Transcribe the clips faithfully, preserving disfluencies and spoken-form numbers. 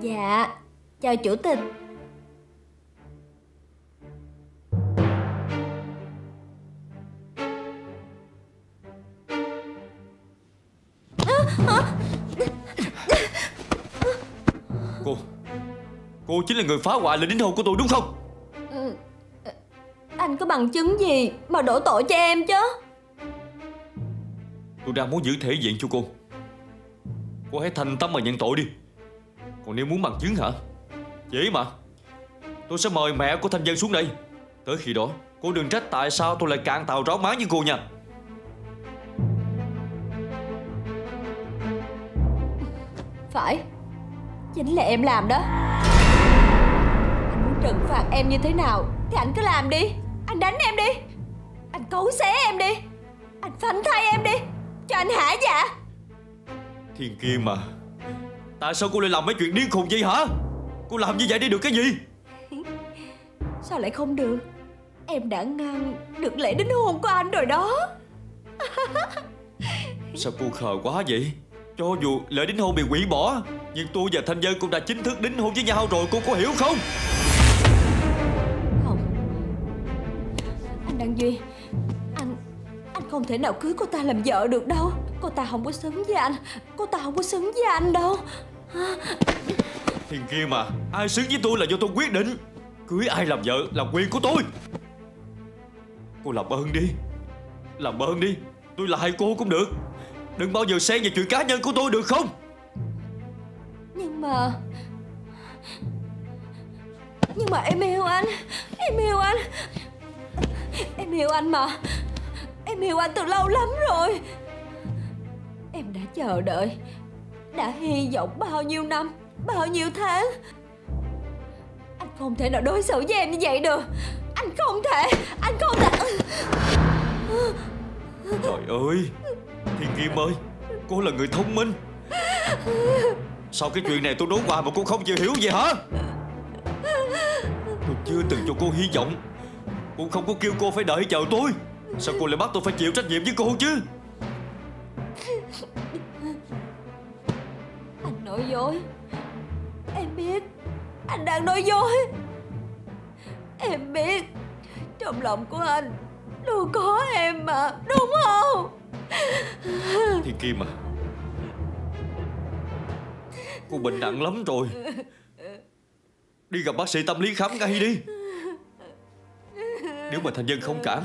Dạ, chào chủ tịch. Cô, cô chính là người phá hoại lệnh đính hôn của tôi đúng không? Ừ, anh có bằng chứng gì mà đổ tội cho em chứ? Tôi đang muốn giữ thể diện cho cô. Cô hãy thành tâm mà nhận tội đi. Còn nếu muốn bằng chứng hả? Dễ mà. Tôi sẽ mời mẹ của Thanh Vân xuống đây. Tới khi đó cô đừng trách tại sao tôi lại càng tào ráo má như cô nha. Phải, chính là em làm đó. Anh muốn trừng phạt em như thế nào thì anh cứ làm đi. Anh đánh em đi, anh cấu xé em đi, anh phanh thây em đi, cho anh hả dạ. Thiên Kim mà, tại sao cô lại làm mấy chuyện điên khùng vậy hả? Cô làm như vậy để được cái gì? Sao lại không được? Em đã ngăn được lễ đính hôn của anh rồi đó. Sao cô khờ quá vậy? Cho dù lễ đính hôn bị hủy bỏ, nhưng tôi và Thanh Vân cũng đã chính thức đính hôn với nhau rồi. Cô có hiểu không? Không. Anh Đăng Duy, Anh Anh không thể nào cưới cô ta làm vợ được đâu. Cô ta không có xứng với anh. Cô ta không có xứng với anh đâu. Thiên Kim mà, ai xứng với tôi là do tôi quyết định. Cưới ai làm vợ là quyền của tôi. Cô làm ơn đi, làm ơn đi. Tôi lại cô cũng được. Đừng bao giờ xen vào chuyện cá nhân của tôi được không? Nhưng mà Nhưng mà em yêu anh. Em yêu anh Em yêu anh mà. Em yêu anh từ lâu lắm rồi. Em đã chờ đợi, đã hy vọng bao nhiêu năm, bao nhiêu tháng. Anh không thể nào đối xử với em như vậy được. Anh không thể. Anh không thể. Trời ơi, Thiên Kim ơi, cô là người thông minh. Sao cái chuyện này tôi nói hoài mà cô không chịu hiểu vậy hả? Tôi chưa từng cho cô hy vọng, cô không có kêu cô phải đợi chờ tôi. Sao cô lại bắt tôi phải chịu trách nhiệm với cô chứ? Anh nói dối. Em biết anh đang nói dối. Em biết trong lòng của anh luôn có em mà, đúng không? Thiên Kim à, cô bệnh nặng lắm rồi. Đi gặp bác sĩ tâm lý khám ngay đi. Nếu mà Thanh Vân không cảm,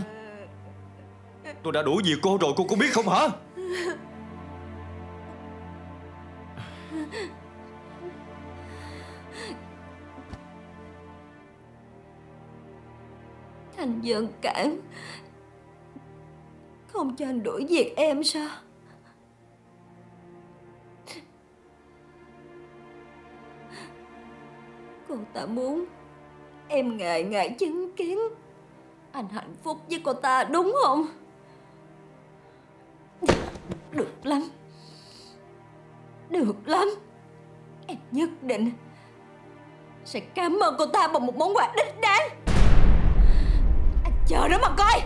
tôi đã đuổi việc cô rồi, cô có biết không hả? Thanh Vân cảm không cho anh đuổi việc em sao? Cô ta muốn em ngày ngày chứng kiến anh hạnh phúc với cô ta đúng không? Được lắm, được lắm. Em nhất định sẽ cảm ơn cô ta bằng một món quà đích đáng. Anh chờ đó mà coi.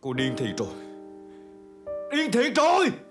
Cô điên thiệt rồi. Điên thiệt rồi.